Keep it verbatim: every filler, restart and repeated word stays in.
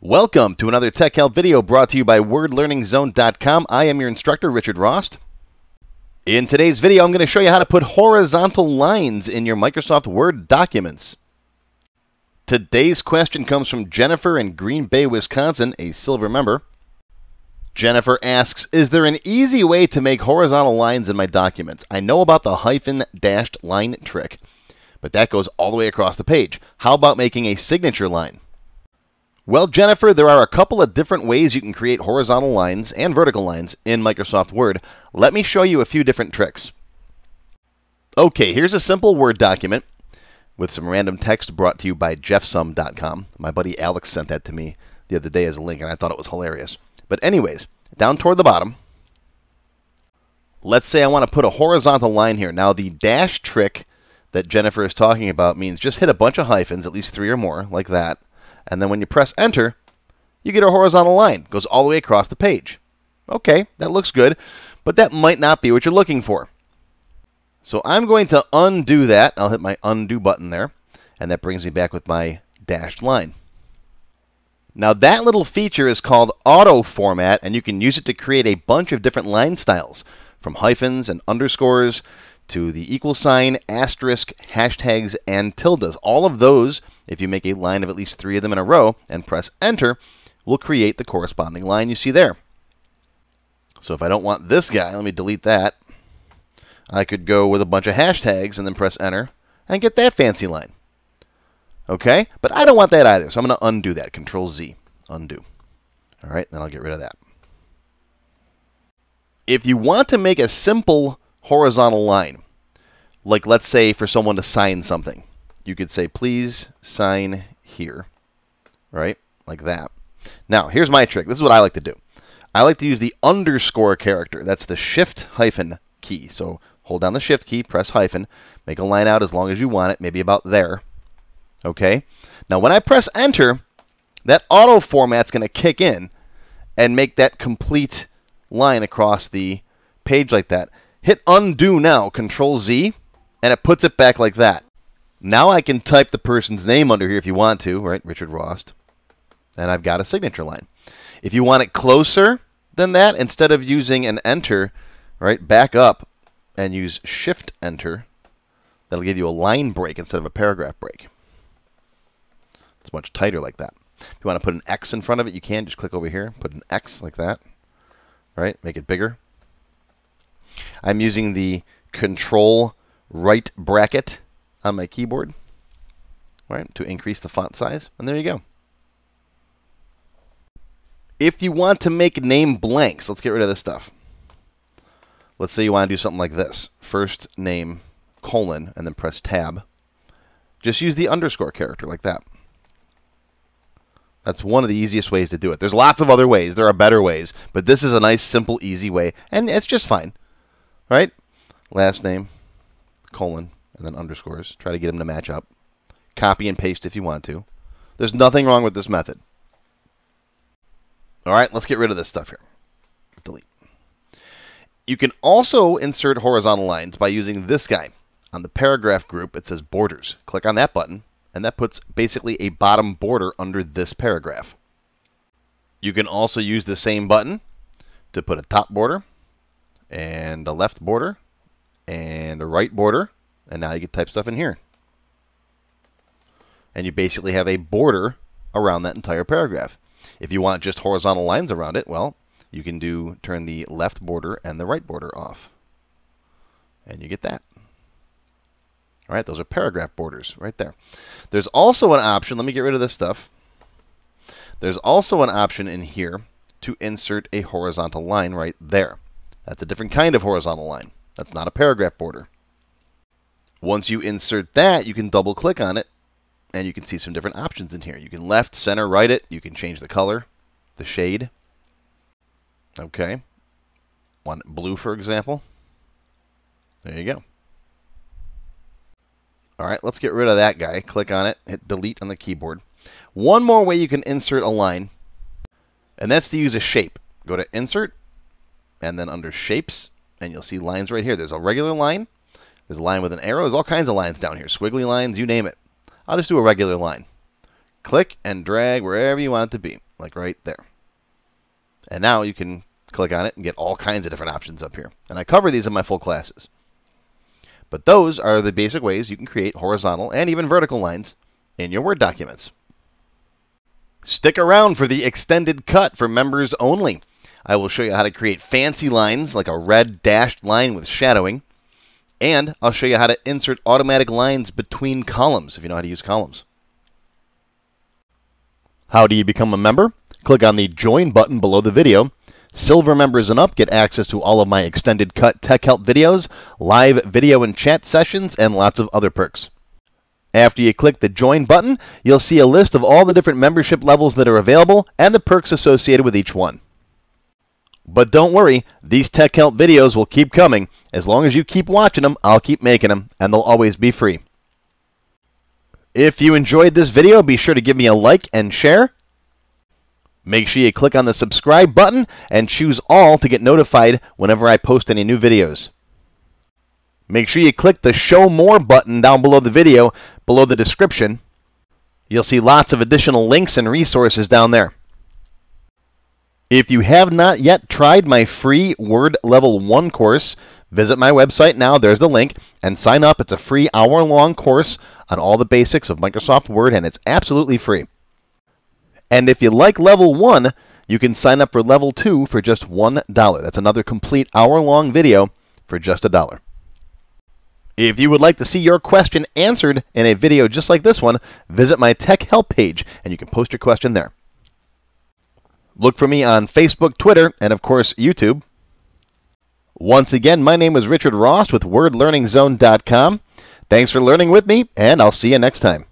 Welcome to another Tech Help video brought to you by Word Learning Zone dot com. I am your instructor, Richard Rost. In today's video, I'm going to show you how to put horizontal lines in your Microsoft Word documents. Today's question comes from Jennifer in Green Bay, Wisconsin, a Silver Member. Jennifer asks, is there an easy way to make horizontal lines in my documents? I know about the hyphen dashed line trick, but that goes all the way across the page. How about making a signature line? Well, Jennifer, there are a couple of different ways you can create horizontal lines and vertical lines in Microsoft Word. Let me show you a few different tricks. Okay, here's a simple Word document with some random text brought to you by jeff sum dot com. My buddy Alex sent that to me the other day as a link, and I thought it was hilarious. But anyways, down toward the bottom, let's say I want to put a horizontal line here. Now, the dash trick that Jennifer is talking about means just hit a bunch of hyphens, at least three or more, like that. And then when you press enter, you get a horizontal line. It goes all the way across the page. Okay, that looks good, but that might not be what you're looking for. So I'm going to undo that. I'll hit my undo button there, and that brings me back with my dashed line. Now that little feature is called AutoFormat, and you can use it to create a bunch of different line styles, from hyphens and underscores to the equal sign, asterisk, hashtags, and tildes. All of those, if you make a line of at least three of them in a row and press enter, will create the corresponding line you see there. So if I don't want this guy, let me delete that. I could go with a bunch of hashtags and then press enter and get that fancy line. Okay, but I don't want that either, so I'm going to undo that. Control Z, undo. All right, then I'll get rid of that. If you want to make a simple horizontal line, like let's say for someone to sign something, you could say, please sign here, right, like that. Now, here's my trick. This is what I like to do. I like to use the underscore character. That's the shift hyphen key. So hold down the shift key, press hyphen, make a line out as long as you want it, maybe about there. Okay, now when I press enter, that auto format's going to kick in and make that complete line across the page like that. Hit undo now, Control Z, and it puts it back like that. Now I can type the person's name under here if you want to, right, Richard Rost, and I've got a signature line. If you want it closer than that, instead of using an enter, right, back up and use shift enter. That'll give you a line break instead of a paragraph break. It's much tighter like that. If you want to put an X in front of it, you can. Just click over here, put an X like that. All right, make it bigger. I'm using the control right bracket on my keyboard, all right, to increase the font size. And there you go. If you want to make name blanks, let's get rid of this stuff. Let's say you want to do something like this. First name, colon, and then press tab. Just use the underscore character like that. That's one of the easiest ways to do it. There's lots of other ways. There are better ways, but this is a nice, simple, easy way, and it's just fine, right? Last name, colon, and then underscores. Try to get them to match up. Copy and paste if you want to. There's nothing wrong with this method. All right, let's get rid of this stuff here. Delete. You can also insert horizontal lines by using this guy. On the paragraph group, it says borders. Click on that button. And that puts basically a bottom border under this paragraph. You can also use the same button to put a top border and a left border and a right border. And now you can type stuff in here. And you basically have a border around that entire paragraph. If you want just horizontal lines around it, well, you can do turn the left border and the right border off. And you get that. All right, those are paragraph borders right there. There's also an option, let me get rid of this stuff. There's also an option in here to insert a horizontal line right there. That's a different kind of horizontal line. That's not a paragraph border. Once you insert that, you can double click on it and you can see some different options in here. You can left, center, right it. You can change the color, the shade. Okay, want it blue, for example. There you go. All right, let's get rid of that guy. Click on it, hit delete on the keyboard. One more way you can insert a line, and that's to use a shape. Go to Insert, and then under Shapes, and you'll see lines right here. There's a regular line. There's a line with an arrow. There's all kinds of lines down here. Squiggly lines, you name it. I'll just do a regular line. Click and drag wherever you want it to be. like right there. And now you can click on it and get all kinds of different options up here. And I cover these in my full classes. But those are the basic ways you can create horizontal and even vertical lines in your Word documents. Stick around for the extended cut for members only. I will show you how to create fancy lines, like a red dashed line with shadowing. And I'll show you how to insert automatic lines between columns, if you know how to use columns. How do you become a member? Click on the Join button below the video. Silver members and up get access to all of my extended cut tech help videos, live video and chat sessions, and lots of other perks. After you click the Join button, you'll see a list of all the different membership levels that are available and the perks associated with each one. But don't worry, these tech help videos will keep coming. As long as you keep watching them, I'll keep making them, and they'll always be free. If you enjoyed this video, be sure to give me a like and share. Make sure you click on the subscribe button and choose all to get notified whenever I post any new videos. Make sure you click the Show More button down below the video, below the description. You'll see lots of additional links and resources down there. If you have not yet tried my free Word Level one course, visit my website now, there's the link, and sign up. It's a free hour-long course on all the basics of Microsoft Word, and it's absolutely free. And if you like Level one, you can sign up for Level two for just one dollar. That's another complete hour-long video for just a dollar. If you would like to see your question answered in a video just like this one, visit my Tech Help page, and you can post your question there. Look for me on Facebook, Twitter, and of course, YouTube. Once again, my name is Richard Rost with Word Learning Zone dot com. Thanks for learning with me, and I'll see you next time.